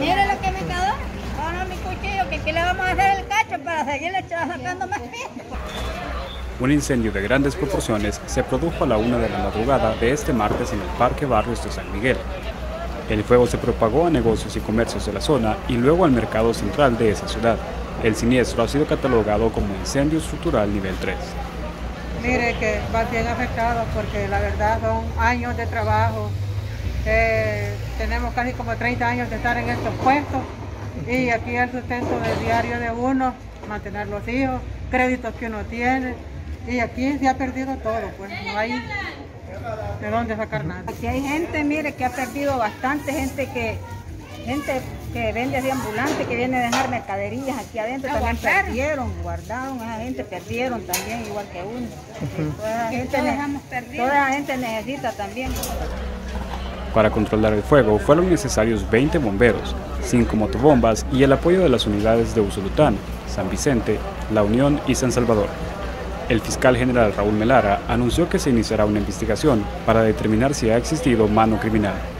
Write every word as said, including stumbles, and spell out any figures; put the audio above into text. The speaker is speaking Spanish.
Mira lo que me quedó. Ahora mi cuchillo, que aquí le vamos a hacer el cacho para seguirle sacando más piezas. Un incendio de grandes proporciones se produjo a la una de la madrugada de este martes en el Parque Barrios de San Miguel. El fuego se propagó a negocios y comercios de la zona y luego al mercado central de esa ciudad. El siniestro ha sido catalogado como incendio estructural nivel tres. Mire que va bien afectado porque la verdad son años de trabajo. Eh, tenemos casi como treinta años de estar en estos puestos y aquí el sustento del diario de uno, mantener los hijos, créditos que uno tiene. Y aquí se ha perdido todo, pues no hay de dónde sacar nada. Aquí hay gente, mire, que ha perdido bastante, gente que gente que vende de ambulante, que viene a dejar mercaderías aquí adentro, también perdieron, guardaron, esa gente perdieron también, igual que uno. Toda gente, toda la gente necesita también. Para controlar el fuego fueron necesarios veinte bomberos, cinco motobombas y el apoyo de las unidades de Usulután, San Vicente, La Unión y San Salvador. El fiscal general Raúl Melara anunció que se iniciará una investigación para determinar si ha existido mano criminal.